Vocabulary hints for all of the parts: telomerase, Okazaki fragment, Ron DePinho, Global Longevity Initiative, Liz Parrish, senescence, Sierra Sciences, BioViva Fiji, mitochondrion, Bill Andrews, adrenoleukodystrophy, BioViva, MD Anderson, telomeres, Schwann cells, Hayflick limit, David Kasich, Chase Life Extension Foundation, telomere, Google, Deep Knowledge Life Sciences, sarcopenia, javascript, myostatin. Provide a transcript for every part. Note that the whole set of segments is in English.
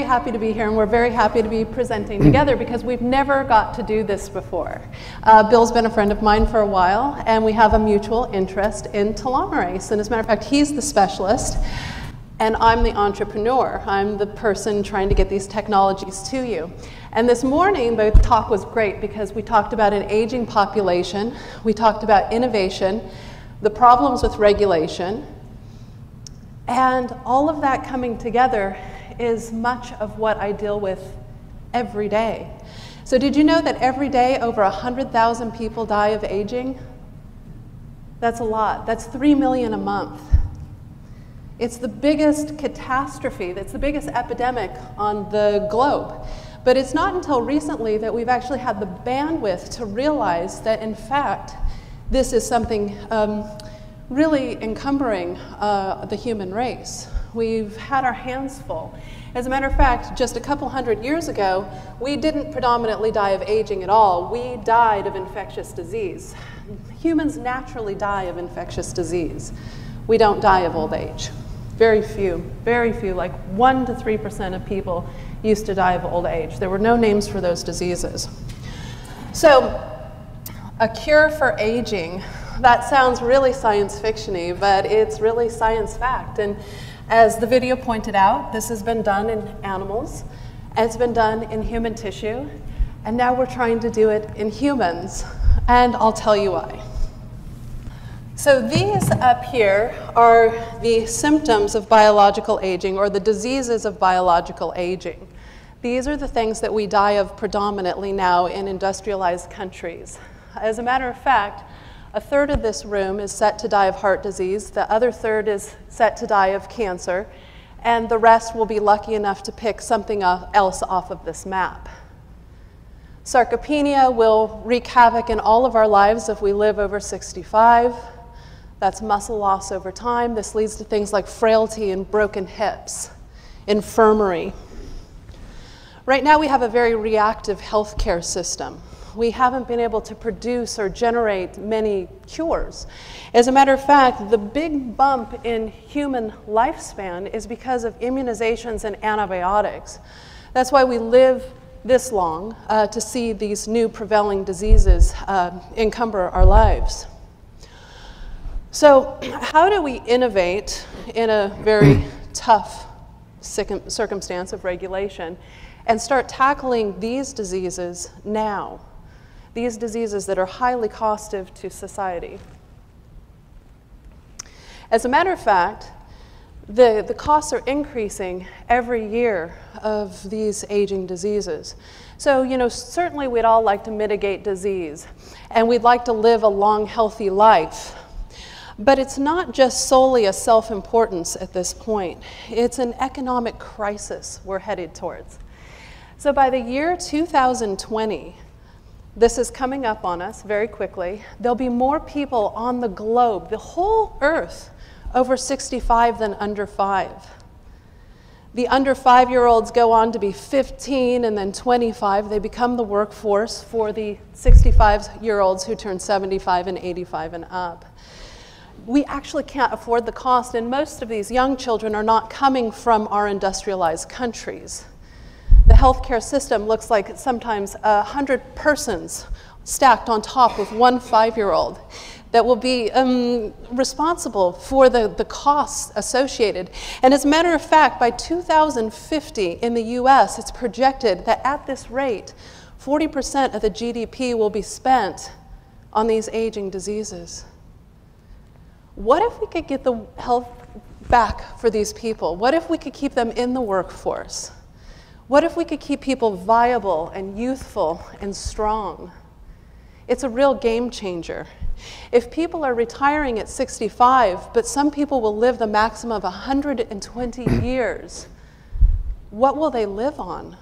very happy to be here, and we're very happy to be presenting together because we've never got to do this before. Bill's been a friend of mine for a while, and we have a mutual interest in telomerase. And as a matter of fact, he's the specialist, and I'm the entrepreneur. I'm the person trying to get these technologies to you. And this morning, the talk was great because we talked about an aging population, we talked about innovation, the problems with regulation, and all of that coming together is much of what I deal with every day. So did you know that every day over 100,000 people die of aging? That's a lot. That's 3 million a month. It's the biggest catastrophe, that's the biggest epidemic on the globe. But it's not until recently that we've actually had the bandwidth to realize that, in fact, this is something really encumbering the human race. We've had our hands full. As a matter of fact, just a couple hundred years ago, we didn't predominantly die of aging at all. We died of infectious disease. Humans naturally die of infectious disease. We don't die of old age. Very few, like 1 to 3% of people used to die of old age. There were no names for those diseases. So a cure for aging, that sounds really science fiction-y, but it's really science fact. And as the video pointed out, this has been done in animals, it's been done in human tissue, and now we're trying to do it in humans, and I'll tell you why. So these up here are the symptoms of biological aging, or the diseases of biological aging. These are the things that we die of predominantly now in industrialized countries. As a matter of fact, a third of this room is set to die of heart disease, the other third is set to die of cancer, and the rest will be lucky enough to pick something else off of this map. Sarcopenia will wreak havoc in all of our lives if we live over 65. That's muscle loss over time. This leads to things like frailty and broken hips, infirmity. Right now we have a very reactive healthcare system. We haven't been able to produce or generate many cures. As a matter of fact, the big bump in human lifespan is because of immunizations and antibiotics. That's why we live this long to see these new prevailing diseases encumber our lives. So how do we innovate in a very tough circumstance of regulation and start tackling these diseases now, these diseases that are highly costive to society? As a matter of fact, the costs are increasing every year of these aging diseases. So, you know, certainly we'd all like to mitigate disease, and we'd like to live a long, healthy life. But it's not just solely a self-importance at this point. It's an economic crisis we're headed towards. So by the year 2020, this is coming up on us very quickly, there'll be more people on the globe, the whole earth, over 65 than under 5. The under 5-year-olds go on to be 15 and then 25. They become the workforce for the 65-year-olds who turn 75 and 85 and up. We actually can't afford the cost, and most of these young children are not coming from our industrialized countries. The healthcare system looks like sometimes 100 persons stacked on top of one 5-year-old that will be responsible for the costs associated. And as a matter of fact, by 2050 in the US, it's projected that at this rate, 40% of the GDP will be spent on these aging diseases. What if we could get the health back for these people? What if we could keep them in the workforce? What if we could keep people viable and youthful and strong? It's a real game changer. If people are retiring at 65, but some people will live the maximum of 120 years, what will they live on?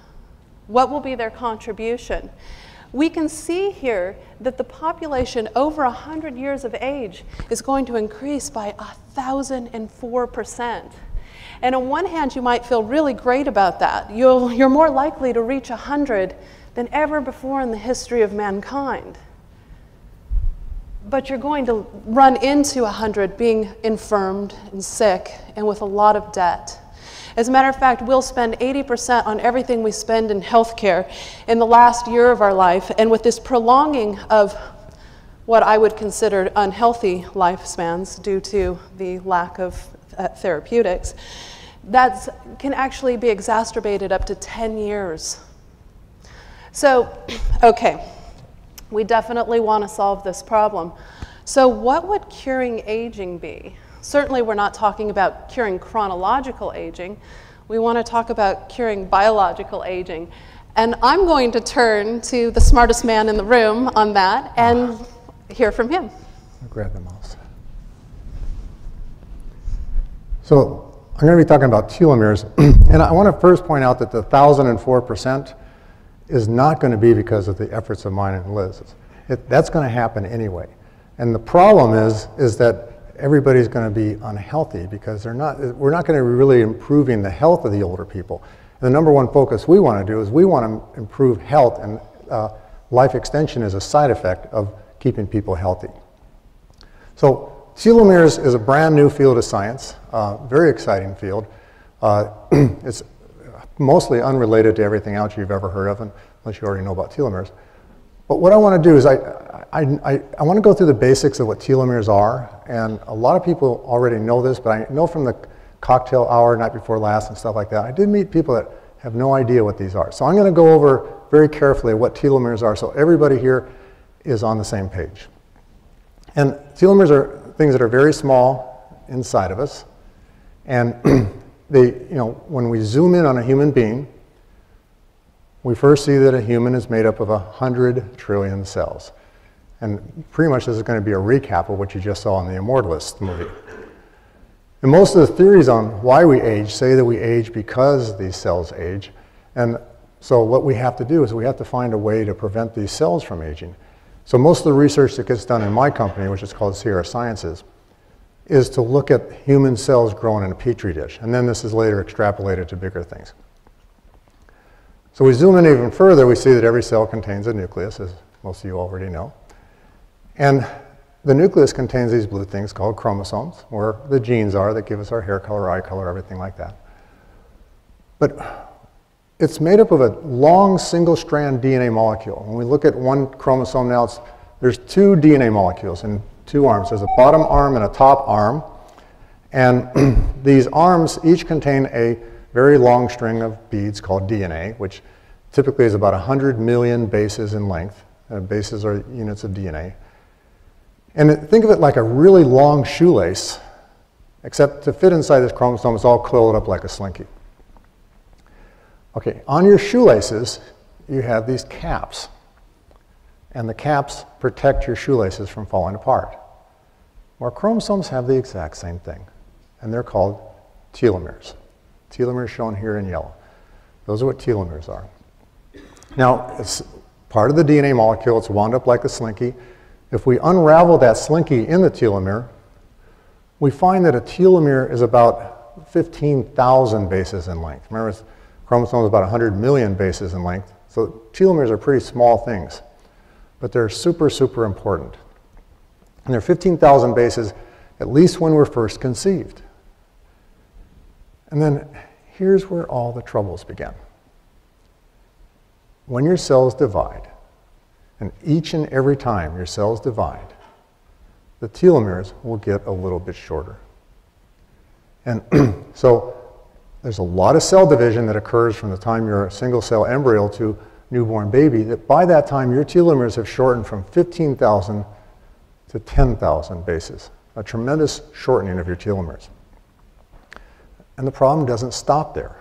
What will be their contribution? We can see here that the population over 100 years of age is going to increase by 1,004%. And on one hand, you might feel really great about that. You're more likely to reach 100 than ever before in the history of mankind. But you're going to run into 100 being infirmed and sick and with a lot of debt. As a matter of fact, we'll spend 80% on everything we spend in healthcare in the last year of our life. And with this prolonging of what I would consider unhealthy lifespans due to the lack of therapeutics, that can actually be exacerbated up to 10 years. So, okay, we definitely want to solve this problem. So what would curing aging be? Certainly we're not talking about curing chronological aging. We want to talk about curing biological aging. And I'm going to turn to the smartest man in the room on that and hear from him. I'll grab the mouse. So I'm going to be talking about telomeres. And I want to first point out that the 1,004% is not going to be because of the efforts of mine and Liz. That's going to happen anyway. And the problem is that everybody's going to be unhealthy because we're not going to be really improving the health of the older people. And the number one focus we want to do is we want to improve health, and life extension is a side effect of keeping people healthy. So telomeres is a brand new field of science, very exciting field. It's mostly unrelated to everything else you've ever heard of, unless you already know about telomeres. But what I want to do is I want to go through the basics of what telomeres are, and a lot of people already know this, but I know from the cocktail hour night before last and stuff like that, I did meet people that have no idea what these are. So I'm going to go over very carefully what telomeres are so everybody here is on the same page. And telomeres are things that are very small inside of us, and they, you know, when we zoom in on a human being, we first see that a human is made up of 100 trillion cells. And pretty much this is going to be a recap of what you just saw in the Immortalist movie. And most of the theories on why we age say that we age because these cells age. And so what we have to do is we have to find a way to prevent these cells from aging. So most of the research that gets done in my company, which is called Sierra Sciences, is to look at human cells grown in a petri dish. And then this is later extrapolated to bigger things. So we zoom in even further, we see that every cell contains a nucleus, as most of you already know. And the nucleus contains these blue things called chromosomes, where the genes are that give us our hair color, eye color, everything like that. But it's made up of a long single-strand DNA molecule. When we look at one chromosome now, there's two DNA molecules in two arms. There's a bottom arm and a top arm. And these arms each contain a very long string of beads called DNA, which typically is about 100 million bases in length. Bases are units of DNA. And think of it like a really long shoelace, except to fit inside this chromosome, it's all coiled up like a slinky. Okay, on your shoelaces, you have these caps. And the caps protect your shoelaces from falling apart. Well, chromosomes have the exact same thing, and they're called telomeres. Telomeres shown here in yellow. Those are what telomeres are. Now, it's part of the DNA molecule. It's wound up like a slinky. If we unravel that slinky in the telomere, we find that a telomere is about 15,000 bases in length. Remember, it's chromosomes about 100 million bases in length. So telomeres are pretty small things, but they're super, super important. And they're 15,000 bases, at least when we're first conceived. And then here's where all the troubles begin. When your cells divide, and each and every time your cells divide, the telomeres will get a little bit shorter. And so there's a lot of cell division that occurs from the time you're a single cell embryo to newborn baby, that by that time your telomeres have shortened from 15,000 to 10,000 bases. A tremendous shortening of your telomeres. And the problem doesn't stop there.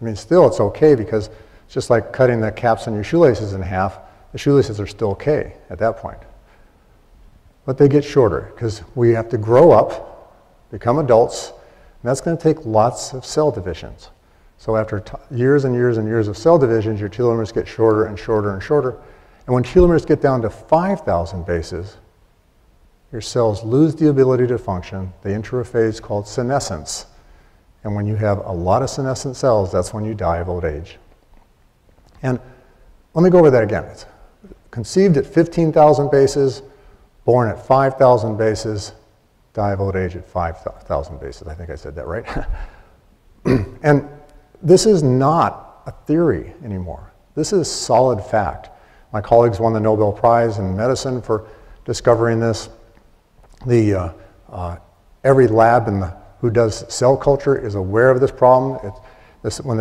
I mean, still it's okay because it's just like cutting the caps on your shoelaces in half. The shoelaces are still okay at that point. But they get shorter because we have to grow up, become adults, and that's going to take lots of cell divisions. So after years and years and years of cell divisions, your telomeres get shorter and shorter and shorter. And when telomeres get down to 5,000 bases, your cells lose the ability to function. They enter a phase called senescence. And when you have a lot of senescent cells, that's when you die of old age. And let me go over that again. It's conceived at 15,000 bases, born at 5,000 bases, die of old age at 5,000 bases. I think I said that right. And This is not a theory anymore. This is solid fact. My colleagues won the Nobel Prize in medicine for discovering this. Every lab who does cell culture is aware of this problem. When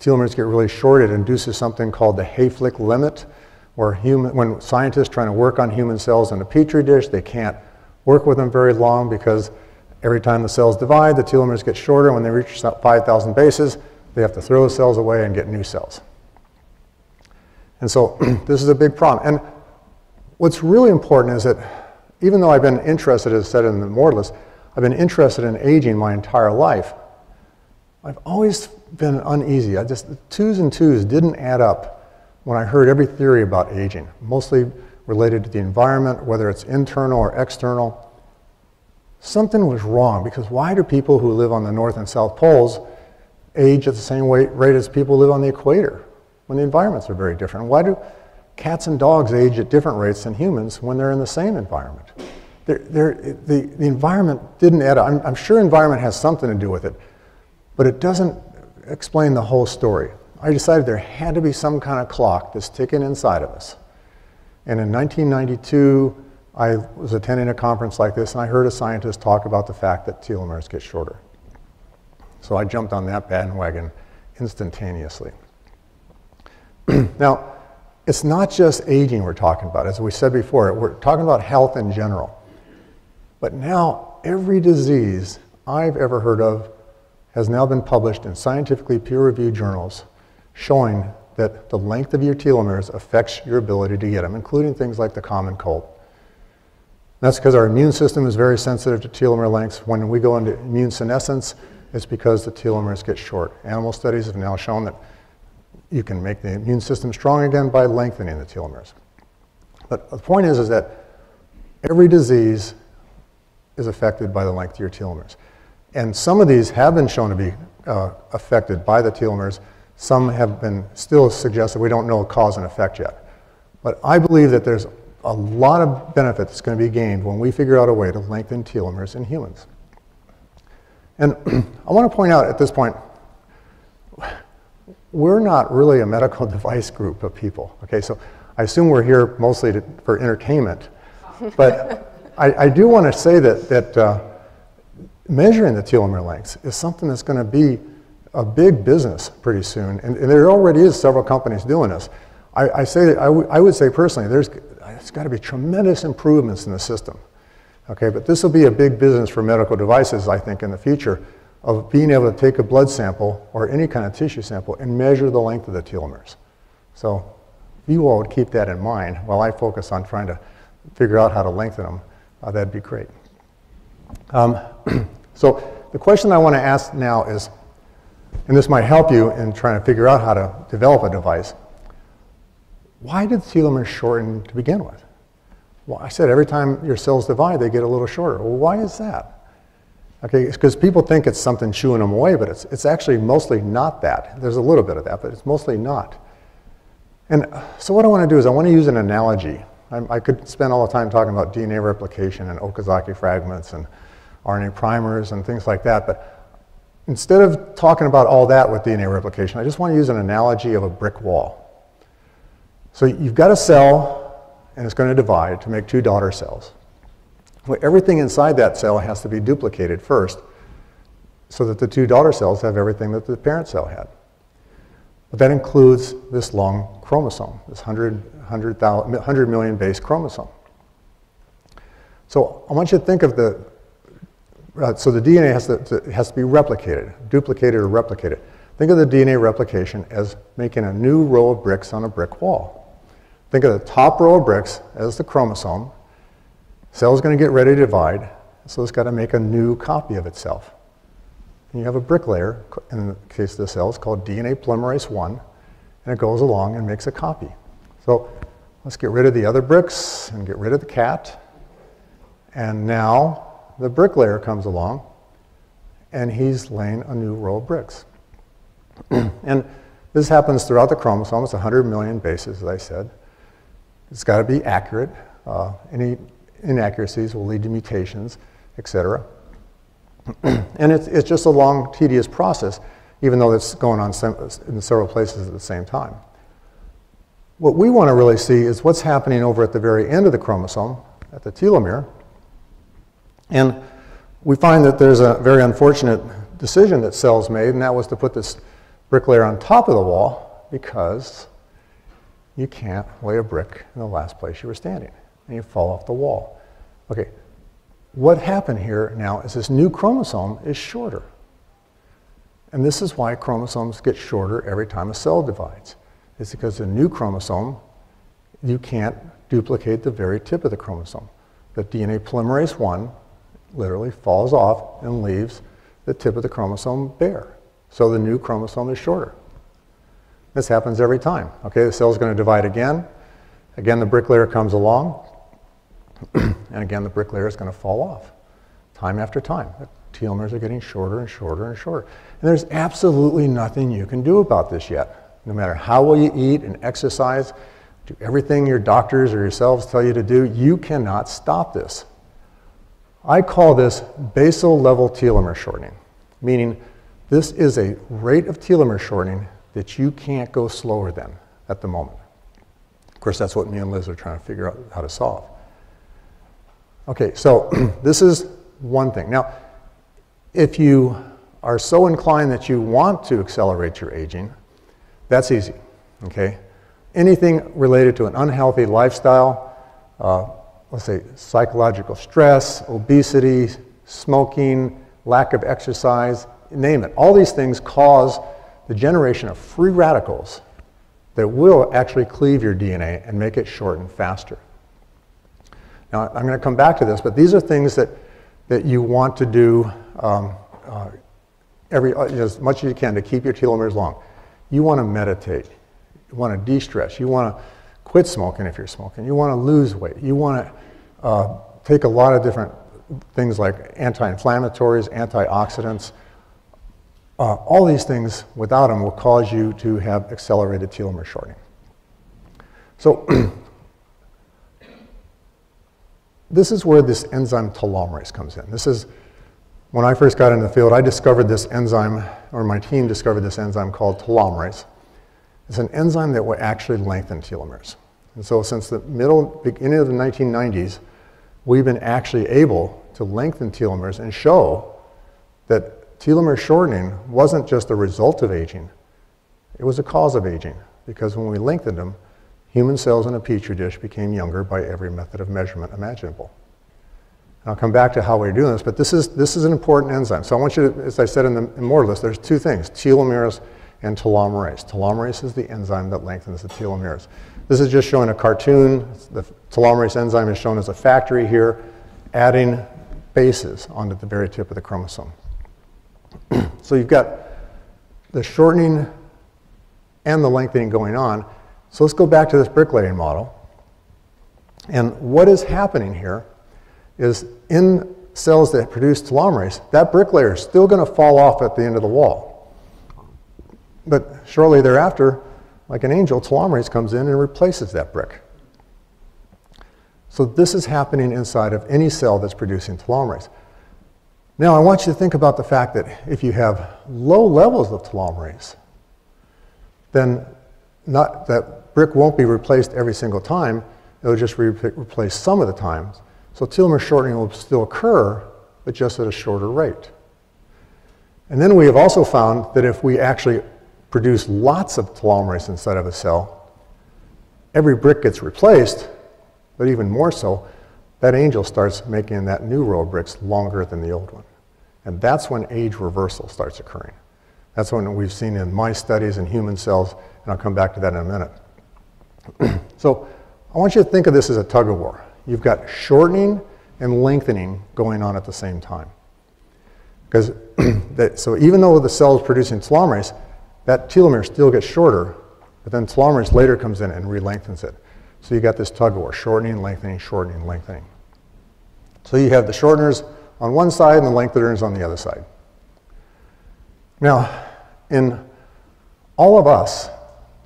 telomeres get really short, it induces something called the Hayflick limit, where when scientists trying to work on human cells in a petri dish, they can't work with them very long because every time the cells divide, the telomeres get shorter. When they reach 5,000 bases, they have to throw the cells away and get new cells. And so this is a big problem. And what's really important is that even though I've been interested, as said in the Mortalist, I've been interested in aging my entire life, I've always been uneasy. The twos and twos didn't add up when I heard every theory about aging, mostly related to the environment, whether it's internal or external. Something was wrong, because why do people who live on the North and South Poles age at the same rate as people who live on the equator when the environments are very different? Why do cats and dogs age at different rates than humans when they're in the same environment? The environment didn't add up. I'm sure environment has something to do with it, but it doesn't explain the whole story. I decided there had to be some kind of clock that's ticking inside of us. And in 1992, I was attending a conference like this, and I heard a scientist talk about the fact that telomeres get shorter. So I jumped on that bandwagon instantaneously. Now, it's not just aging we're talking about. As we said before, we're talking about health in general. But now, every disease I've ever heard of has now been published in scientifically peer-reviewed journals showing that the length of your telomeres affects your ability to get them, including things like the common cold. That's because our immune system is very sensitive to telomere lengths. When we go into immune senescence, it's because the telomeres get short. Animal studies have now shown that you can make the immune system strong again by lengthening the telomeres. But the point is that every disease is affected by the length of your telomeres. And some of these have been shown to be affected by the telomeres. Some have been still suggested. We don't know cause and effect yet. But I believe that there's a lot of benefit that's going to be gained when we figure out a way to lengthen telomeres in humans. And I want to point out at this point, we're not really a medical device group of people. Okay, so I assume we're here mostly for entertainment. But I do want to say that measuring the telomere lengths is something that's going to be a big business pretty soon. And there already is several companies doing this. I would say personally, it's got to be tremendous improvements in the system. Okay, but this will be a big business for medical devices, I think, in the future, of being able to take a blood sample or any kind of tissue sample and measure the length of the telomeres. So you all would keep that in mind while I focus on trying to figure out how to lengthen them. That'd be great. So the question I want to ask now is, and this might help you in trying to figure out how to develop a device, why did telomeres shorten to begin with? Well, I said every time your cells divide, they get a little shorter. Well, why is that? Okay, it's because people think it's something chewing them away, but it's actually mostly not that. There's a little bit of that, but it's mostly not. And so what I want to do is I want to use an analogy. I could spend all the time talking about DNA replication and Okazaki fragments and RNA primers and things like that, but instead of talking about all that with DNA replication, I just want to use an analogy of a brick wall. So you've got a cell, and it's going to divide to make two daughter cells. Well, everything inside that cell has to be duplicated first so that the two daughter cells have everything that the parent cell had. But that includes this long chromosome, this 100 million base chromosome. So I want you to think of the DNA has to be replicated, duplicated or replicated. Think of the DNA replication as making a new row of bricks on a brick wall. Think of the top row of bricks as the chromosome. Cell's going to get ready to divide, so it's got to make a new copy of itself. And you have a brick layer, in the case of the cell, it's called DNA polymerase I, and it goes along and makes a copy. So let's get rid of the other bricks and get rid of the cat. And now the brick layer comes along, and he's laying a new row of bricks. And this happens throughout the chromosome. It's 100 million bases, as I said. It's got to be accurate. Any inaccuracies will lead to mutations, etc. And it's just a long, tedious process. even though it's going on in several places at the same time. What we want to really see is what's happening over at the very end of the chromosome, at the telomere. And we find that there's a very unfortunate decision that cells made, and that was to put this brick layer on top of the wall because you can't lay a brick in the last place you were standing, and you fall off the wall. Okay, what happened here now is this new chromosome is shorter. And this is why chromosomes get shorter every time a cell divides. It's because the new chromosome, you can't duplicate the very tip of the chromosome. The DNA polymerase 1 literally falls off and leaves the tip of the chromosome bare. So the new chromosome is shorter. This happens every time. Okay, the cell's going to divide again. Again, the brick layer comes along. And again, the brick layer is going to fall off. Time after time, the telomeres are getting shorter and shorter and shorter. And there's absolutely nothing you can do about this yet. No matter how well you eat and exercise, do everything your doctors or yourselves tell you to do, you cannot stop this. I call this basal level telomere shortening, meaning this is a rate of telomere shortening that you can't go slower than at the moment. Of course, that's what me and Liz are trying to figure out how to solve. Okay, so this is one thing. Now, if you are so inclined that you want to accelerate your aging, that's easy, okay? Anything related to an unhealthy lifestyle, let's say psychological stress, obesity, smoking, lack of exercise, name it. All these things cause the generation of free radicals that will actually cleave your DNA and make it shorten faster. Now, I'm going to come back to this, but these are things that you want to do as much as you can to keep your telomeres long. You want to meditate. You want to de-stress. You want to quit smoking if you're smoking. You want to lose weight. You want to take a lot of different things like anti-inflammatories, antioxidants. All these things, without them, will cause you to have accelerated telomere shortening. So this is where this enzyme telomerase comes in. This is, when I first got into the field, I discovered this enzyme, or my team discovered this enzyme called telomerase. It's an enzyme that will actually lengthen telomeres. And so since the beginning of the 1990s, we've been actually able to lengthen telomeres and show that telomere shortening wasn't just a result of aging, it was a cause of aging, because when we lengthened them, human cells in a petri dish became younger by every method of measurement imaginable. And I'll come back to how we're doing this, but this is an important enzyme. So I want you to, as I said in the more list, there's two things, telomeres and telomerase. Telomerase is the enzyme that lengthens the telomeres. This is just showing a cartoon. The telomerase enzyme is shown as a factory here, adding bases onto the very tip of the chromosome. So you've got the shortening and the lengthening going on. So let's go back to this bricklaying model. And what is happening here is in cells that produce telomerase, that brick layer is still going to fall off at the end of the wall. But shortly thereafter, like an angel, telomerase comes in and replaces that brick. So this is happening inside of any cell that's producing telomerase. Now, I want you to think about the fact that if you have low levels of telomerase, then not that brick won't be replaced every single time. It'll just replace some of the times. So telomere shortening will still occur, but just at a shorter rate. And then we have also found that if we actually produce lots of telomerase inside of a cell, every brick gets replaced, but even more so, that angel starts making that new row of bricks longer than the old one. And that's when age reversal starts occurring. That's when we've seen in my studies in human cells, and I'll come back to that in a minute. So I want you to think of this as a tug of war. You've got shortening and lengthening going on at the same time. Because so even though the cell is producing telomerase, that telomere still gets shorter, but then telomerase later comes in and re-lengthens it. So you got this tug of war, shortening, lengthening, shortening, lengthening. So you have the shorteners on one side and the lengtheners on the other side. Now, in all of us,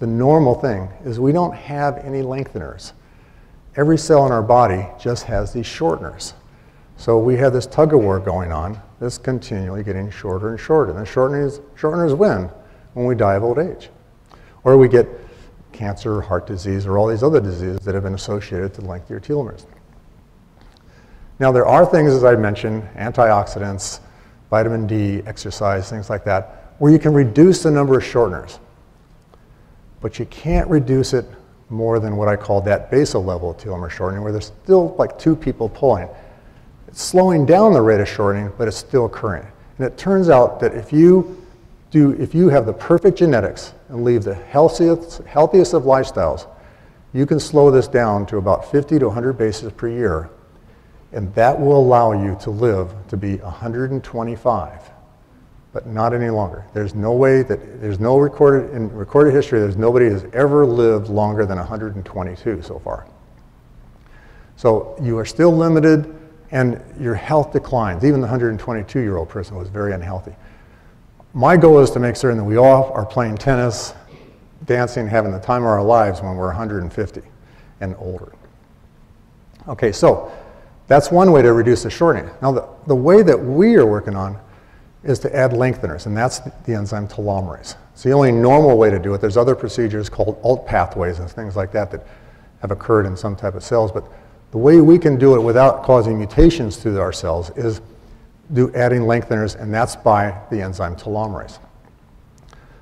the normal thing is we don't have any lengtheners. Every cell in our body just has these shorteners. So we have this tug-of-war going on that's continually getting shorter and shorter. And the shorteners win when we die of old age. Or we get cancer, heart disease, or all these other diseases that have been associated to lengthier telomeres. Now there are things, as I mentioned, antioxidants, vitamin D, exercise, things like that, where you can reduce the number of shorteners. But you can't reduce it more than what I call that basal level of telomere shortening, where there's still like two people pulling. It's slowing down the rate of shortening, but it's still occurring. And it turns out that if you have the perfect genetics and leave the healthiest of lifestyles, you can slow this down to about 50 to 100 bases per year. And that will allow you to live to be 125, but not any longer. There's no way that, in recorded history, there's nobody who's ever lived longer than 122 so far. So you are still limited and your health declines. Even the 122-year-old person was very unhealthy. My goal is to make certain that we all are playing tennis, dancing, having the time of our lives when we're 150 and older. Okay, so that's one way to reduce the shortening. Now the way that we are working on is to add lengtheners, and that's the enzyme telomerase. It's the only normal way to do it. There's other procedures called alt pathways and things like that that have occurred in some type of cells, but the way we can do it without causing mutations through our cells is adding lengtheners, and that's by the enzyme telomerase.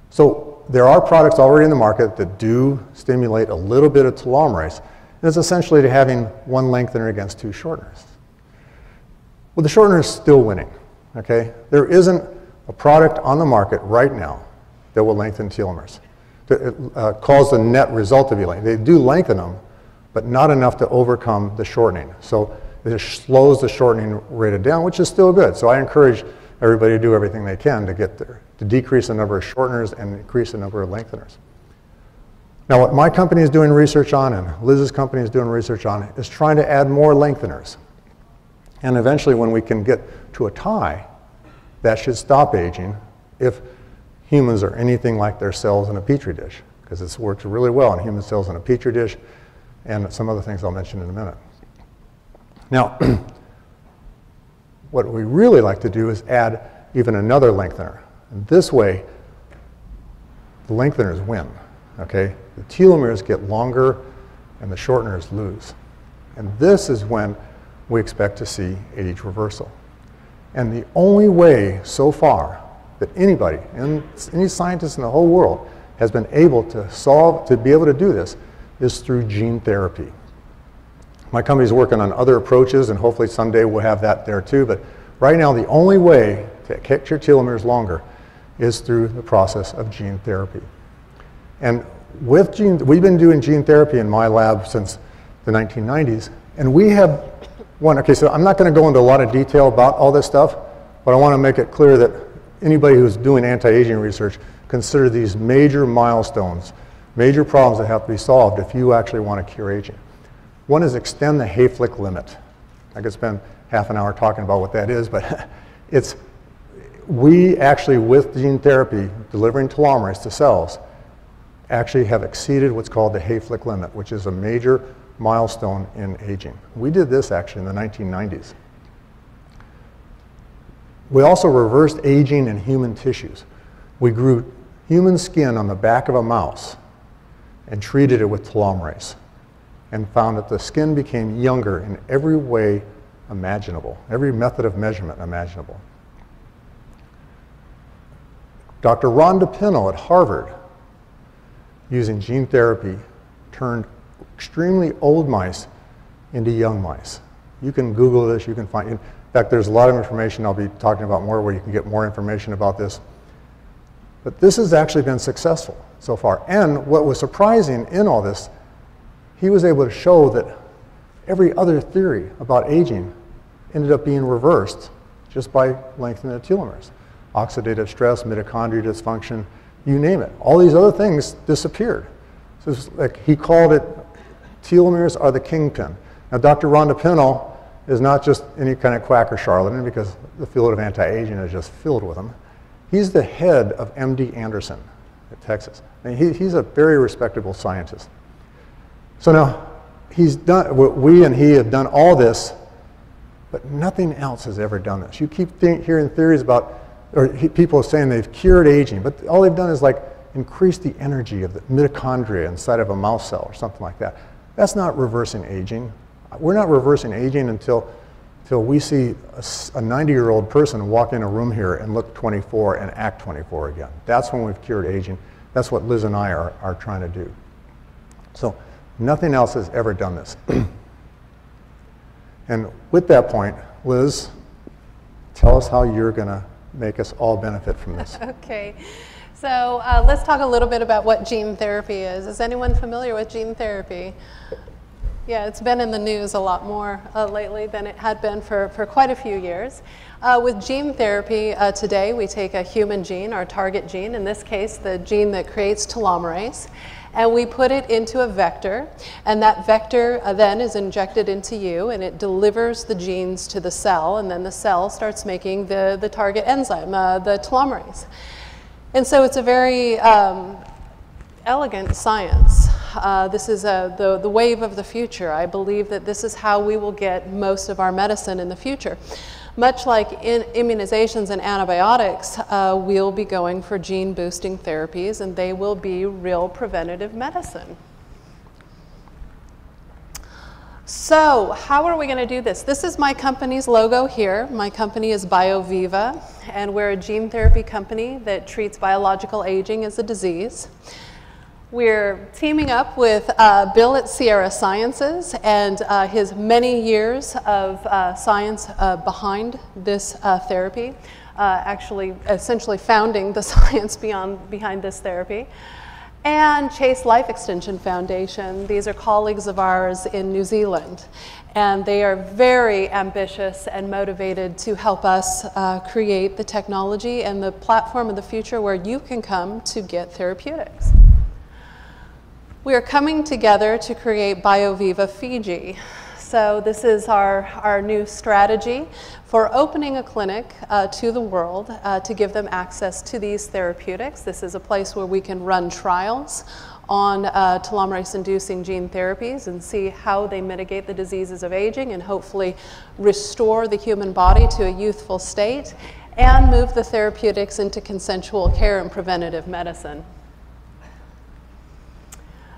So there are products already in the market that do stimulate a little bit of telomerase. And it's essentially to having one lengthener against two shorteners. Well, the shortener is still winning, okay? There isn't a product on the market right now that will lengthen telomeres, that cause the net result of elongation. They do lengthen them, but not enough to overcome the shortening. So it just slows the shortening rate down, which is still good. So I encourage everybody to do everything they can to get there, to decrease the number of shorteners and increase the number of lengtheners. Now, what my company is doing research on, and Liz's company is doing research on, is trying to add more lengtheners. And eventually, when we can get to a tie, that should stop aging if humans are anything like their cells in a petri dish, because this works really well in human cells in a petri dish, and some other things I'll mention in a minute. Now, what we really like to do is add even another lengthener. And this way, the lengtheners win. Okay, the telomeres get longer and the shorteners lose. And this is when we expect to see age reversal. And the only way so far that anybody, and any scientist in the whole world, has been able to do this is through gene therapy. My company's working on other approaches, and hopefully someday we'll have that there too. But right now, the only way to get your telomeres longer is through the process of gene therapy. And with we've been doing gene therapy in my lab since the 1990s. And we have one, okay, so I'm not going to go into a lot of detail about all this stuff, but I want to make it clear that anybody who's doing anti-aging research, consider these major milestones, major problems that have to be solved if you actually want to cure aging. One is extend the Hayflick limit. I could spend half an hour talking about what that is, but we actually, with gene therapy, delivering telomerase to cells, actually have exceeded what's called the Hayflick limit, which is a major milestone in aging. We did this actually in the 1990s. We also reversed aging in human tissues. We grew human skin on the back of a mouse and treated it with telomerase and found that the skin became younger in every way imaginable, every method of measurement imaginable. Dr. Ron DePinho at Harvard, using gene therapy, turned extremely old mice into young mice. You can Google this, you can find, in fact, there's a lot of information I'll be talking about more where you can get more information about this. But this has actually been successful so far. And what was surprising in all this, he was able to show that every other theory about aging ended up being reversed just by lengthening the telomeres. Oxidative stress, mitochondria dysfunction, you name it. All these other things disappeared. So it's like he called it, telomeres are the kingpin. Now, Dr. Ron DePinho is not just any kind of quack or charlatan, because the field of anti-aging is just filled with them. He's the head of MD Anderson at Texas. And he's a very respectable scientist. So now, we and he have done all this But nothing else has ever done this. You keep hearing theories about, or people saying they've cured aging, but all they've done is like increase the energy of the mitochondria inside of a mouse cell or something like that. That's not reversing aging. We're not reversing aging until we see a 90-year-old person walk in a room here and look 24 and act 24 again. That's when we've cured aging. That's what Liz and I are trying to do. So nothing else has ever done this. And with that point, Liz, tell us how you're going to make us all benefit from this. Okay. So let's talk a little bit about what gene therapy is. Is anyone familiar with gene therapy? Yeah, it's been in the news a lot more lately than it had been for quite a few years. With gene therapy today, we take a human gene, our target gene, in this case the gene that creates telomerase, and we put it into a vector, and that vector then is injected into you, and it delivers the genes to the cell, and then the cell starts making the target enzyme, the telomerase. And so it's a very elegant science. This is the wave of the future. I believe that this is how we will get most of our medicine in the future. Much like in immunizations and antibiotics, we'll be going for gene boosting therapies, and they will be real preventative medicine. So how are we going to do this? This is my company's logo here. My company is BioViva, and we're a gene therapy company that treats biological aging as a disease. We're teaming up with Bill at Sierra Sciences and his many years of science behind this therapy, actually essentially founding the science behind this therapy, and Chase Life Extension Foundation. These are colleagues of ours in New Zealand, and they are very ambitious and motivated to help us create the technology and the platform of the future where you can come to get therapeutics. We are coming together to create BioViva Fiji. So this is our new strategy for opening a clinic to the world to give them access to these therapeutics. This is a place where we can run trials on telomerase-inducing gene therapies and see how they mitigate the diseases of aging and hopefully restore the human body to a youthful state and move the therapeutics into consensual care and preventative medicine.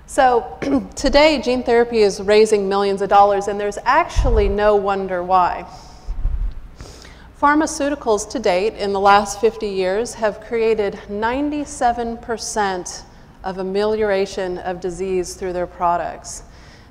So today, gene therapy is raising millions of dollars, and there's actually no wonder why. Pharmaceuticals to date in the last 50 years have created 97% of amelioration of disease through their products.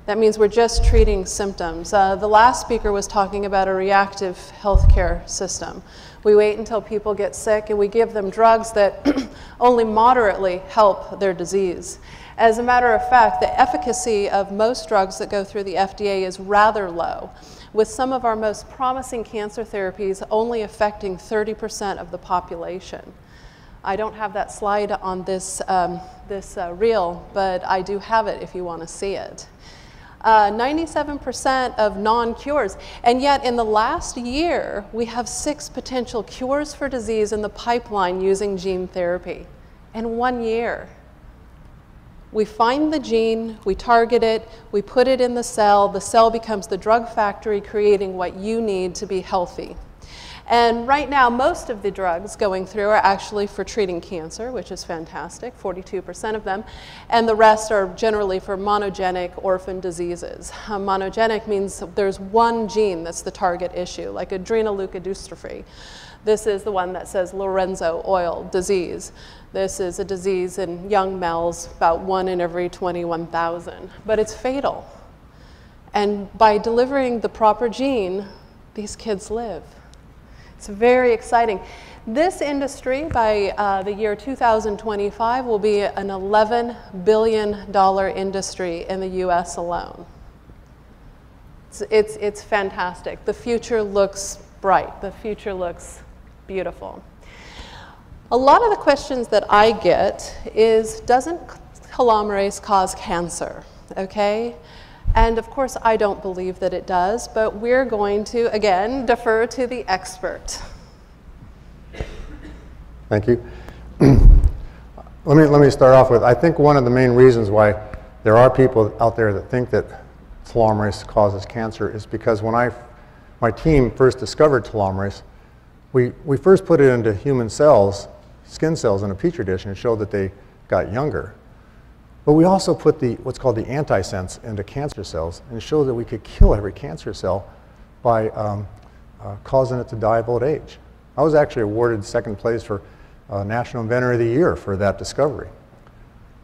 That means we're just treating symptoms. The last speaker was talking about a reactive healthcare system. We wait until people get sick, and we give them drugs that only moderately help their disease. As a matter of fact, the efficacy of most drugs that go through the FDA is rather low, with some of our most promising cancer therapies only affecting 30% of the population. I don't have that slide on this, this reel, but I do have it if you want to see it. 97% of non-cures, and yet in the last year, we have 6 potential cures for disease in the pipeline using gene therapy in 1 year. We find the gene, we target it, we put it in the cell becomes the drug factory creating what you need to be healthy. And right now, most of the drugs going through are actually for treating cancer, which is fantastic, 42% of them, and the rest are generally for monogenic orphan diseases. Monogenic means there's one gene that's the target issue, like adrenoleukodystrophy. This is the one that says Lorenzo oil disease. This is a disease in young males, about 1 in every 21,000, but it's fatal. And by delivering the proper gene, these kids live. It's very exciting. This industry, by the year 2025, will be an $11 billion industry in the US alone. It's fantastic. The future looks bright. The future looks beautiful. A lot of the questions that I get is, doesn't telomerase cause cancer? Okay? And of course, I don't believe that it does, but we're going to, again, defer to the expert. Thank you. Let me start off with, I think one of the main reasons why there are people out there that think that telomerase causes cancer is because when I my team first discovered telomerase, we first put it into human cells, skin cells in a petri dish, and showed that they got younger. But we also put the, what's called the antisense into cancer cells and showed that we could kill every cancer cell by causing it to die of old age. I was actually awarded second place for National Inventor of the Year for that discovery.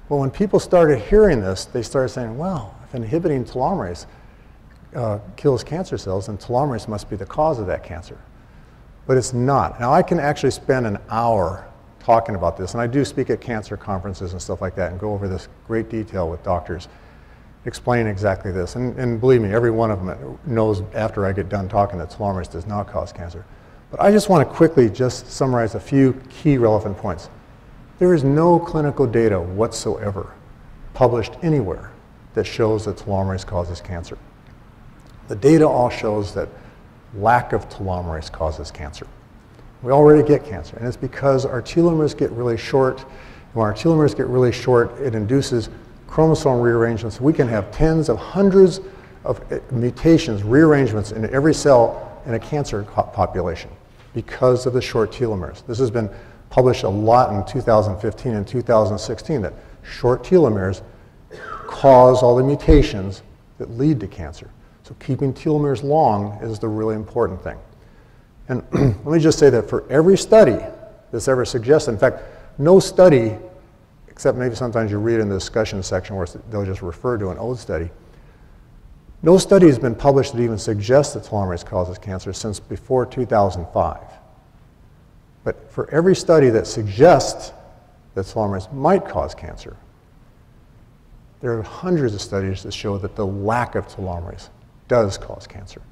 Well, when people started hearing this, they started saying, well, if inhibiting telomerase kills cancer cells, then telomerase must be the cause of that cancer. But it's not. Now, I can actually spend an hour talking about this, and I do speak at cancer conferences and stuff like that and go over this great detail with doctors, explain exactly this. And believe me, every one of them knows after I get done talking that telomerase does not cause cancer. But I just want to quickly just summarize a few key relevant points. There is no clinical data whatsoever published anywhere that shows that telomerase causes cancer. The data all shows that lack of telomerase causes cancer. We already get cancer, and it's because our telomeres get really short. And when our telomeres get really short, it induces chromosome rearrangements. We can have tens of hundreds of mutations, rearrangements in every cell in a cancer population because of the short telomeres. This has been published a lot in 2015 and 2016 that short telomeres cause all the mutations that lead to cancer. So keeping telomeres long is the really important thing. And let me just say that for every study that's ever suggested, in fact, no study, except maybe sometimes you read in the discussion section where they'll just refer to an old study, no study has been published that even suggests that telomerase causes cancer since before 2005. But for every study that suggests that telomerase might cause cancer, there are hundreds of studies that show that the lack of telomerase does cause cancer.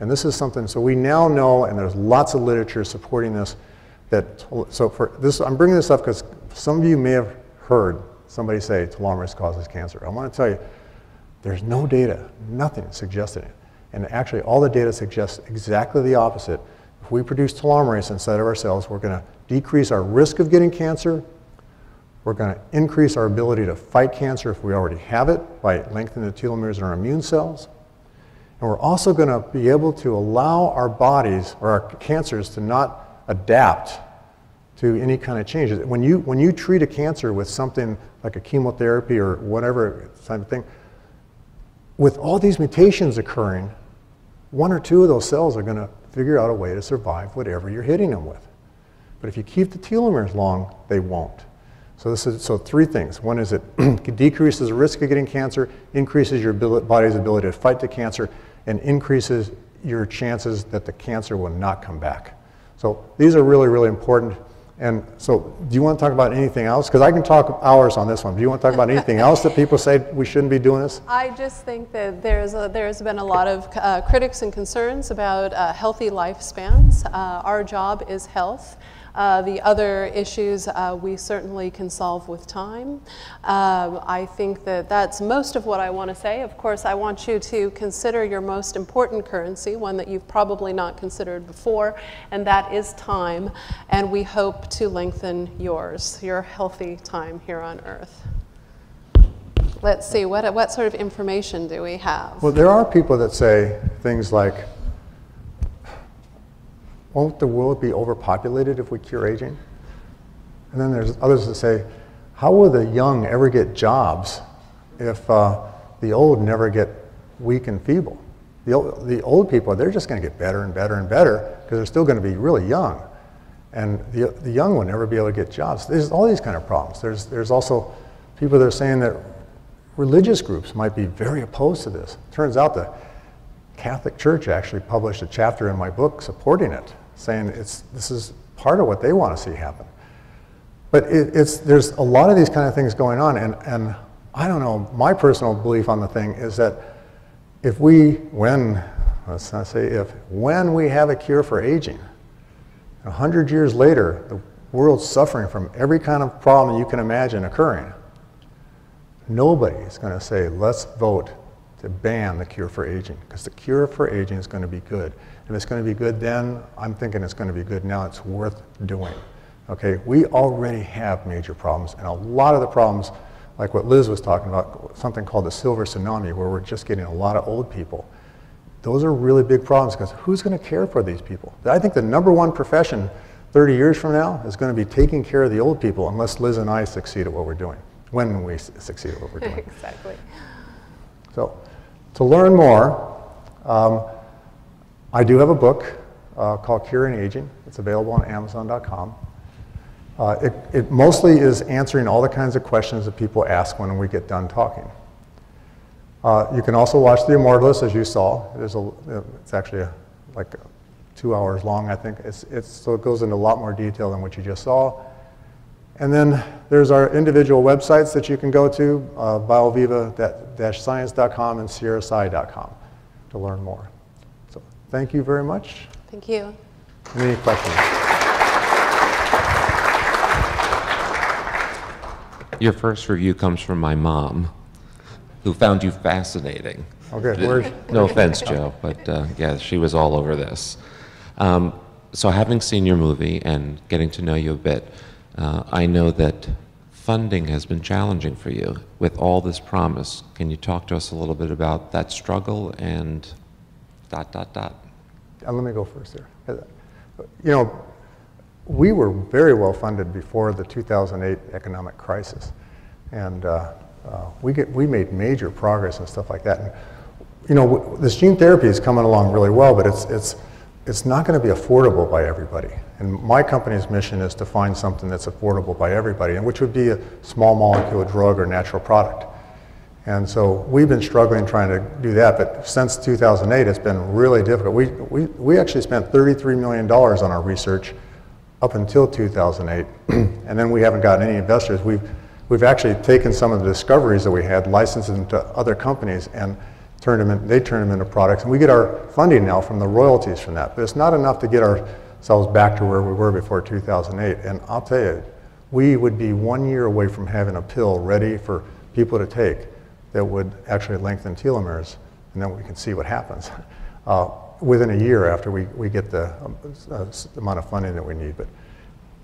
And this is something, so we now know, and there's lots of literature supporting this, that, so for this, I'm bringing this up because some of you may have heard somebody say telomerase causes cancer. I want to tell you, there's no data, nothing suggesting it. And actually, all the data suggests exactly the opposite. If we produce telomerase inside of our cells, we're going to decrease our risk of getting cancer. We're going to increase our ability to fight cancer if we already have it by lengthening the telomeres in our immune cells. And we're also going to be able to allow our bodies or our cancers to not adapt to any kind of changes. When you treat a cancer with something like a chemotherapy or whatever type of thing, with all these mutations occurring, one or two of those cells are going to figure out a way to survive whatever you're hitting them with. But if you keep the telomeres long, they won't. So three things. One is it decreases the risk of getting cancer, increases your body's ability to fight the cancer, and increases your chances that the cancer will not come back. So these are really, really important. And so do you want to talk about anything else? Because I can talk hours on this one. Do you want to talk about anything else that people say we shouldn't be doing this? I just think that there's been a lot of critics and concerns about healthy lifespans. Our job is health. The other issues we certainly can solve with time. I think that that's most of what I want to say. Of course, I want you to consider your most important currency, one that you've probably not considered before, and that is time. And we hope to lengthen yours, your healthy time here on Earth. Let's see, what sort of information do we have? Well, there are people that say things like, won't the world be overpopulated if we cure aging? And then there's others that say, how will the young ever get jobs if the old never get weak and feeble? The old people, they're just going to get better and better and better because they're still going to be really young. And the young will never be able to get jobs. There's all these kind of problems. There's also people that are saying that religious groups might be very opposed to this. Turns out the Catholic Church actually published a chapter in my book supporting it, saying this is part of what they want to see happen. But there's a lot of these kind of things going on, and I don't know, my personal belief on the thing is that if when we have a cure for aging, 100 years later, the world's suffering from every kind of problem you can imagine occurring, nobody is going to say, let's vote to ban the cure for aging, because the cure for aging is going to be good. If it's going to be good then, I'm thinking it's going to be good now. It's worth doing. Okay, we already have major problems, and a lot of the problems, like what Liz was talking about, something called the silver tsunami, where we're just getting a lot of old people. Those are really big problems because who's going to care for these people? I think the number one profession 30 years from now is going to be taking care of the old people unless Liz and I succeed at what we're doing, when we succeed at what we're doing. Exactly. So to learn more, I do have a book called Curing Aging. It's available on Amazon.com. It mostly is answering all the kinds of questions that people ask when we get done talking. You can also watch The Immortalist, as you saw. It's actually like 2 hours long, I think. So it goes into a lot more detail than what you just saw. And then there's our individual websites that you can go to, bioviva-science.com and sierrasci.com to learn more. So thank you very much. Thank you. Any questions? Your first review comes from my mom, who found you fascinating. Okay, no offense, Joe, but yeah, she was all over this. So having seen your movie and getting to know you a bit, I know that funding has been challenging for you with all this promise. Can you talk to us a little bit about that struggle and ... Let me go first here. You know, we were very well funded before the 2008 economic crisis. And we made major progress and stuff like that. And, you know, this gene therapy is coming along really well, but it's not going to be affordable by everybody. And my company's mission is to find something that's affordable by everybody, and which would be a small molecule drug or natural product. And so we've been struggling trying to do that, but since 2008, it's been really difficult. We actually spent $33 million on our research up until 2008, and then we haven't gotten any investors. We've actually taken some of the discoveries that we had, licensed them to other companies, and they turned them into products. And we get our funding now from the royalties from that, but it's not enough to get ourselves back to where we were before 2008. And I'll tell you, we would be 1 year away from having a pill ready for people to take that would actually lengthen telomeres, and then we can see what happens within a year after we get the amount of funding that we need. But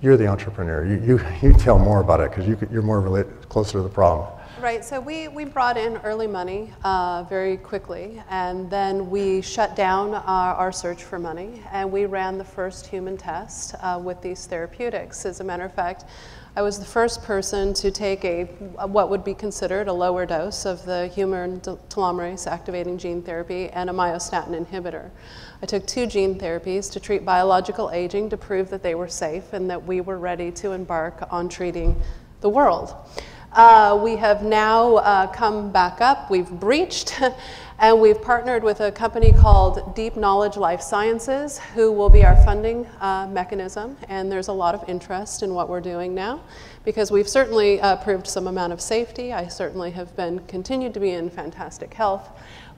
you're the entrepreneur. You tell more about it because you're more closer to the problem. Right. So we brought in early money very quickly, and then we shut down our search for money, and we ran the first human test with these therapeutics. As a matter of fact, I was the first person to take what would be considered a lower dose of the human telomerase activating gene therapy and a myostatin inhibitor. I took 2 gene therapies to treat biological aging to prove that they were safe and that we were ready to embark on treating the world. We have now come back up, we've breached, and we've partnered with a company called Deep Knowledge Life Sciences, who will be our funding mechanism. And there's a lot of interest in what we're doing now, because we've certainly proved some amount of safety. I certainly have continued to be in fantastic health.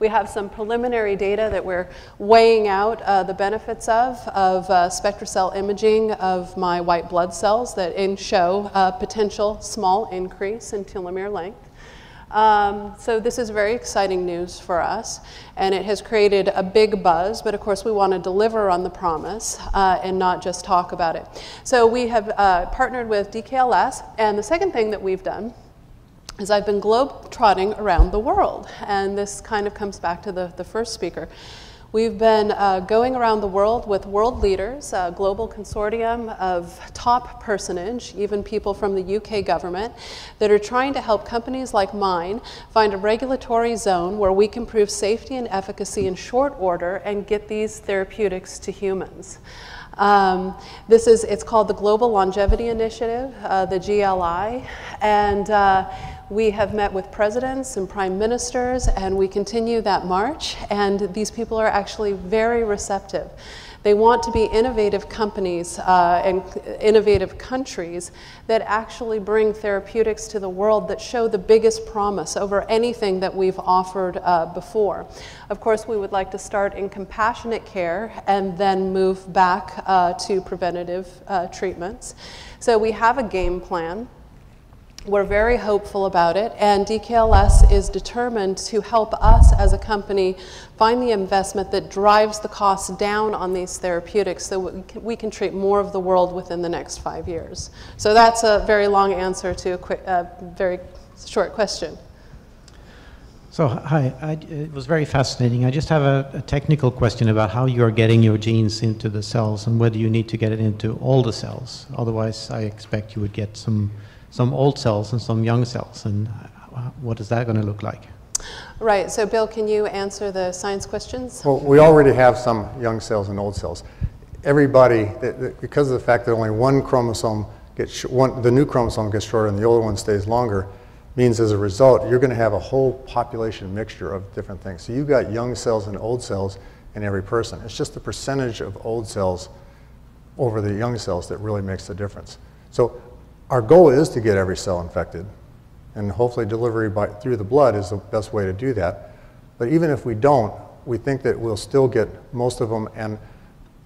We have some preliminary data that we're weighing out the benefits of spectra cell imaging of my white blood cells that show a potential small increase in telomere length. So this is very exciting news for us, and it has created a big buzz, but of course we want to deliver on the promise and not just talk about it. So we have partnered with DKLS, and the second thing that we've done is I've been globe-trotting around the world, and this kind of comes back to the first speaker. We've been going around the world with world leaders, a global consortium of top personage, even people from the UK government, that are trying to help companies like mine find a regulatory zone where we can prove safety and efficacy in short order and get these therapeutics to humans. It's called the Global Longevity Initiative, the GLI, and we have met with presidents and prime ministers, and we continue that march, and these people are actually very receptive. They want to be innovative companies and innovative countries that actually bring therapeutics to the world that show the biggest promise over anything that we've offered before. Of course, we would like to start in compassionate care and then move back to preventative treatments. So we have a game plan. We're very hopeful about it, and DKLS is determined to help us as a company find the investment that drives the cost down on these therapeutics so we can treat more of the world within the next 5 years. So that's a very long answer to a very short question. So, hi, it was very fascinating. I just have a technical question about how you are getting your genes into the cells and whether you need to get it into all the cells. Otherwise, I expect you would get some old cells and some young cells. And what is that going to look like? Right. So, Bill, can you answer the science questions? Well, we already have some young cells and old cells. Everybody, because of the fact that only one chromosome gets, the new chromosome gets shorter and the older one stays longer, means as a result, you're going to have a whole population mixture of different things. So you've got young cells and old cells in every person. It's just the percentage of old cells over the young cells that really makes the difference. So our goal is to get every cell infected. And hopefully delivery through the blood is the best way to do that. But even if we don't, we think that we'll still get most of them, and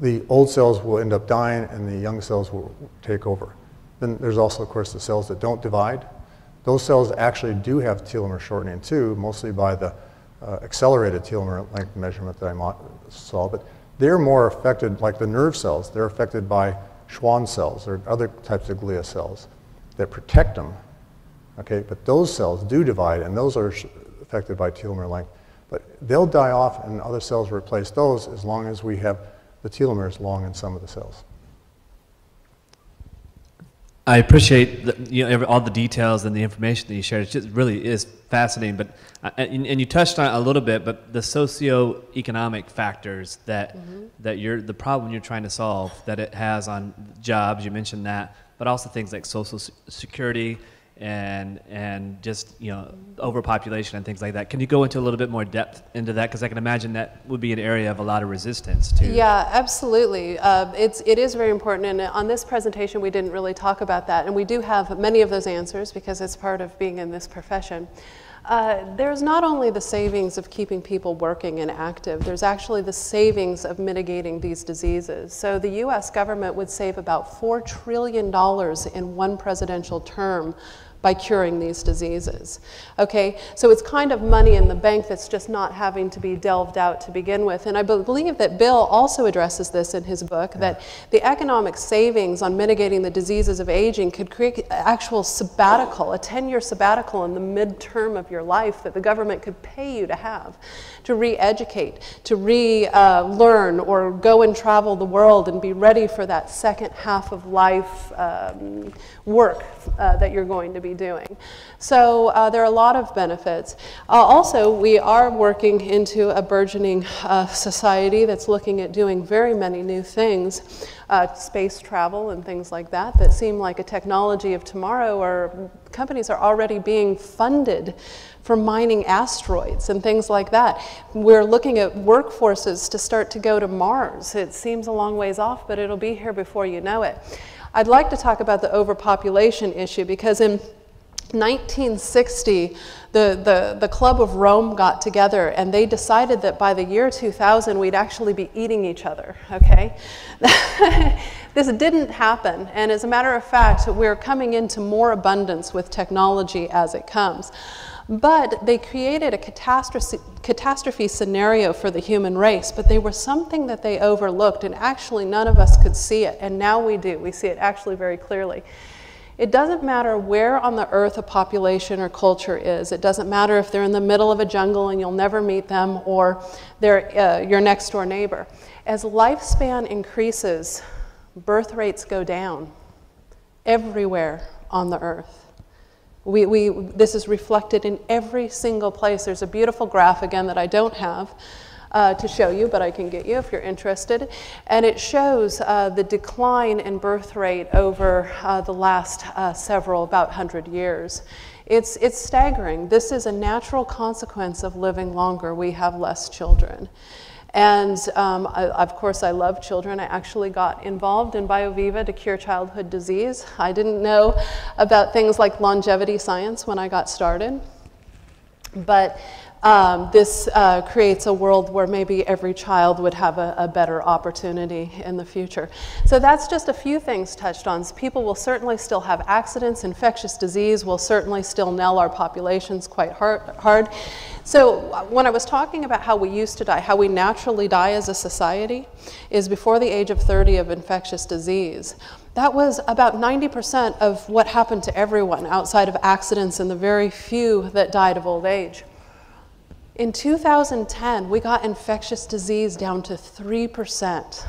the old cells will end up dying and the young cells will take over. Then there's also, of course, the cells that don't divide. Those cells actually do have telomere shortening too, mostly by the accelerated telomere length measurement that I saw, but they're more affected, like the nerve cells, they're affected by Schwann cells or other types of glia cells that protect them, okay? But those cells do divide, and those are affected by telomere length. But they'll die off and other cells replace those as long as we have the telomeres long in some of the cells. I appreciate the, all the details and the information that you shared. It just really is fascinating. But and you touched on it a little bit, but the socioeconomic factors that the problem you're trying to solve that it has on jobs. You mentioned that, but also things like social security and just overpopulation and things like that. Can you go into a little bit more depth into that? Because I can imagine that would be an area of a lot of resistance too. Yeah, absolutely. It is very important, and on this presentation we didn't really talk about that, and we do have many of those answers because it's part of being in this profession. There's not only the savings of keeping people working and active, there's actually the savings of mitigating these diseases. So the US government would save about $4 trillion in one presidential term by curing these diseases, okay? So it's kind of money in the bank that's just not having to be delved out to begin with. And I believe that Bill also addresses this in his book, that the economic savings on mitigating the diseases of aging could create actual sabbatical, a 10-year sabbatical in the midterm of your life that the government could pay you to have, to re-educate, to re-learn, or go and travel the world and be ready for that second half of life work that you're going to be doing. So there are a lot of benefits. Also, we are working into a burgeoning society that's looking at doing very many new things, space travel and things like that, that seem like a technology of tomorrow, or companies are already being funded for mining asteroids and things like that. We're looking at workforces to start to go to Mars. It seems a long ways off, but it'll be here before you know it. I'd like to talk about the overpopulation issue, because in 1960, the Club of Rome got together and they decided that by the year 2000, we'd actually be eating each other, okay? This didn't happen, and as a matter of fact, we're coming into more abundance with technology as it comes. But they created a catastrophe scenario for the human race, but they were something that they overlooked, and actually none of us could see it, and now we do. We see it actually very clearly. It doesn't matter where on the earth a population or culture is. It doesn't matter if they're in the middle of a jungle and you'll never meet them, or they're your next door neighbor. As lifespan increases, birth rates go down everywhere on the earth. This is reflected in every single place. There's a beautiful graph, again, that I don't have to show you, but I can get you if you're interested. And it shows the decline in birth rate over the last about 100 years. It's staggering. This is a natural consequence of living longer. We have less children. And of course, I love children. I actually got involved in BioViva to cure childhood disease. I didn't know about things like longevity science when I got started. But this creates a world where maybe every child would have a better opportunity in the future. So that's just a few things touched on. People will certainly still have accidents. Infectious disease will certainly still nail our populations quite hard. So when I was talking about how we used to die, how we naturally die as a society, is before the age of 30 of infectious disease. That was about 90% of what happened to everyone outside of accidents and the very few that died of old age. In 2010, we got infectious disease down to 3%.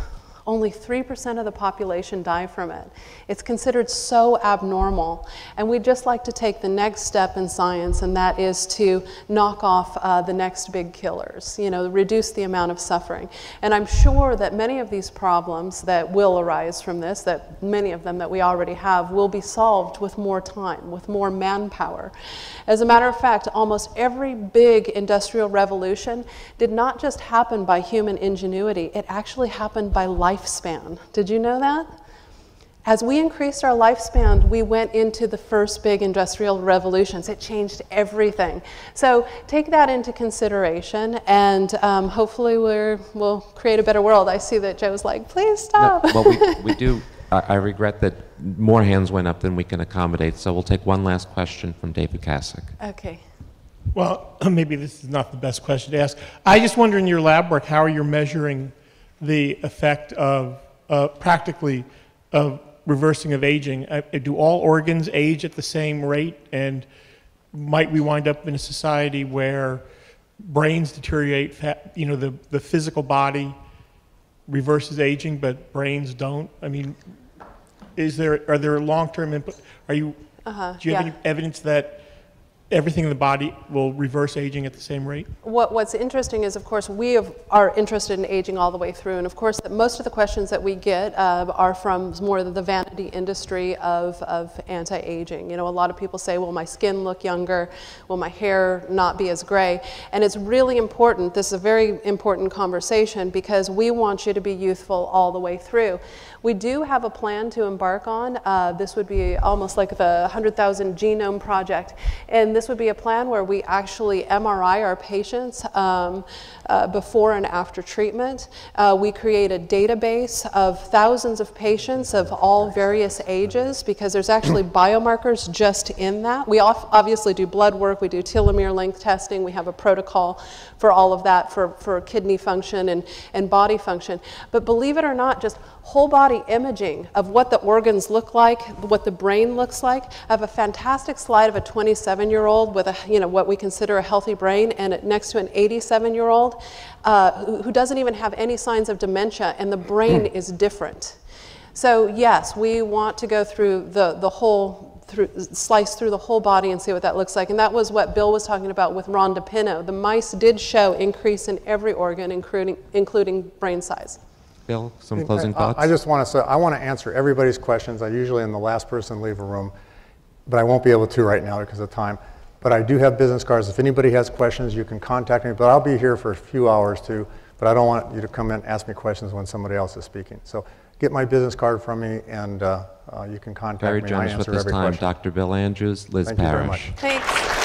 Only 3% of the population die from it. It's considered so abnormal. And we'd just like to take the next step in science, and that is to knock off the next big killers, you know, reduce the amount of suffering. And I'm sure that many of these problems that will arise from this, that many of them that we already have, will be solved with more time, with more manpower. As a matter of fact, almost every big industrial revolution did not just happen by human ingenuity, it actually happened by lifespan. Did you know that? As we increased our lifespan, we went into the first big industrial revolutions. It changed everything. So take that into consideration, and hopefully we'll create a better world. I see that Joe's like, please stop. No, well, we do. I regret that more hands went up than we can accommodate, so we'll take one last question from David Kasich. Okay. Well, maybe this is not the best question to ask. I just wonder, in your lab work, how are you measuring the effect of practically of reversing of aging? Do all organs age at the same rate, and might we wind up in a society where brains deteriorate, you know, the physical body reverses aging but brains don't? I mean, are there long-term input? Do you have any evidence that everything in the body will reverse aging at the same rate? What's interesting is, of course, we are interested in aging all the way through, and of course most of the questions that we get are from more the vanity industry of anti-aging. You know, a lot of people say, will my skin look younger? Will my hair not be as gray? And it's really important. This is a very important conversation because we want you to be youthful all the way through. We do have a plan to embark on. This would be almost like the 100,000 Genome Project. And this would be a plan where we actually MRI our patients before and after treatment. We create a database of thousands of patients of all various ages, because there's actually biomarkers just in that. We obviously do blood work. We do telomere length testing. We have a protocol for all of that for kidney function and body function. But believe it or not, just whole body imaging of what the organs look like, what the brain looks like. I have a fantastic slide of a 27-year-old with a, you know, what we consider a healthy brain, and next to an 87-year-old who doesn't even have any signs of dementia, and the brain is different. So yes, we want to go through slice through the whole body and see what that looks like. And that was what Bill was talking about with Ron DePinho. The mice did show increase in every organ, including brain size. Bill, some closing thoughts? I just want to say, I want to answer everybody's questions. I usually am the last person to leave a room, but I won't be able to right now because of time. But I do have business cards. If anybody has questions, you can contact me. But I'll be here for a few hours too. But I don't want you to come in and ask me questions when somebody else is speaking. So get my business card from me, and you can contact me. Very generous with this time, Dr. Bill Andrews, Liz Parrish. Thank you very much. Thanks.